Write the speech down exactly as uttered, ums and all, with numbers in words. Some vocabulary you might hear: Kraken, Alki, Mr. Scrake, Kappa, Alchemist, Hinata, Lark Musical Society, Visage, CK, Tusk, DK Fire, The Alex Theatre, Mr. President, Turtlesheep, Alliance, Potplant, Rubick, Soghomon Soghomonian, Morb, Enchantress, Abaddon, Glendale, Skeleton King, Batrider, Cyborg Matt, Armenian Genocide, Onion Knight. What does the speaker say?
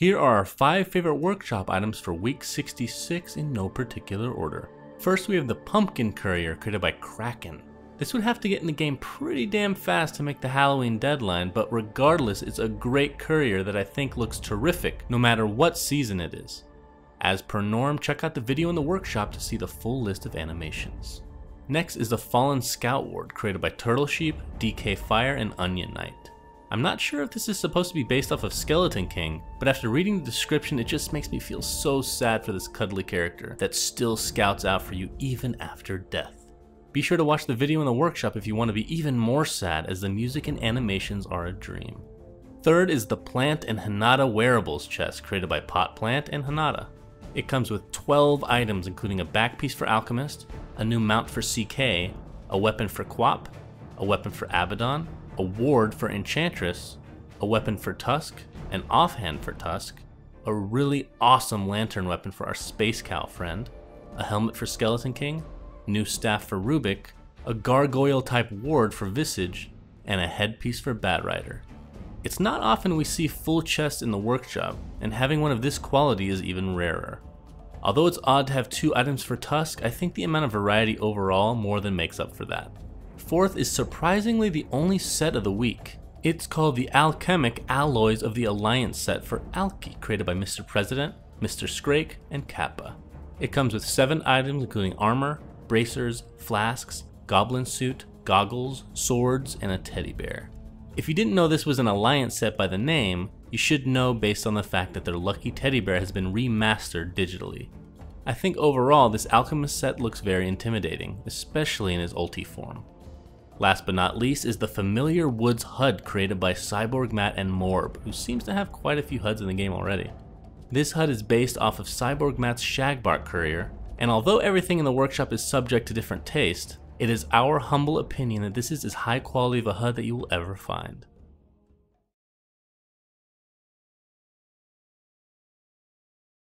Here are our five favorite workshop items for week sixty-six in no particular order. First, we have the Pumpkin Courier created by Kraken. This would have to get in the game pretty damn fast to make the Halloween deadline, but regardless, it's a great courier that I think looks terrific no matter what season it is. As per norm, check out the video in the workshop to see the full list of animations. Next is the Fallen Scout Ward created by Turtlesheep, D K Fire, and Onion Knight. I'm not sure if this is supposed to be based off of Skeleton King, but after reading the description it just makes me feel so sad for this cuddly character that still scouts out for you even after death. Be sure to watch the video in the workshop if you want to be even more sad, as the music and animations are a dream. Third is the Plant and Hinata Wearables chest created by Potplant and Hinata. It comes with twelve items including a back piece for Alchemist, a new mount for C K, a weapon for Q W O P, a weapon for Abaddon, a ward for Enchantress, a weapon for Tusk, an offhand for Tusk, a really awesome lantern weapon for our Space Cow friend, a helmet for Skeleton King, new staff for Rubick, a gargoyle type ward for Visage, and a headpiece for Batrider. It's not often we see full chests in the workshop, and having one of this quality is even rarer. Although it's odd to have two items for Tusk, I think the amount of variety overall more than makes up for that. Fourth is surprisingly the only set of the week. It's called the Alchemic Alloys of the Alliance set for Alki, created by Mister President, Mister Scrake, and Kappa. It comes with seven items including armor, bracers, flasks, goblin suit, goggles, swords, and a teddy bear. If you didn't know this was an Alliance set by the name, you should know based on the fact that their lucky teddy bear has been remastered digitally. I think overall this Alchemist set looks very intimidating, especially in his ulti form. Last but not least is the familiar Woods H U D created by Cyborg Matt and Morb, who seems to have quite a few H U Ds in the game already. This H U D is based off of Cyborg Matt's Shagbark Courier, and although everything in the workshop is subject to different taste, it is our humble opinion that this is as high quality of a H U D that you will ever find.